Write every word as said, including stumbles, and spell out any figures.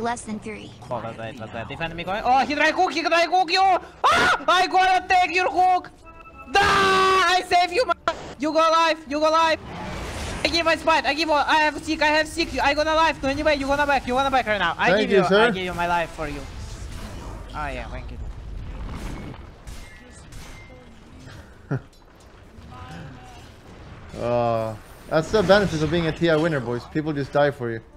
Less than three. Qual vai dar, vai dar. Tem enemy going. Oh, he dry cook, he dry cook you! Ah! I gotta take your hook! Da! I save you, man! You go alive, you go alive! I give my spine, I give all, I have sick, I have sick, I gonna life, no anyway, you gonna back, you gonna back right now. I thank give you, you I give you my life for you. Oh yeah, thank you. uh, that's the benefit of being a T I winner, boys. People just die for you.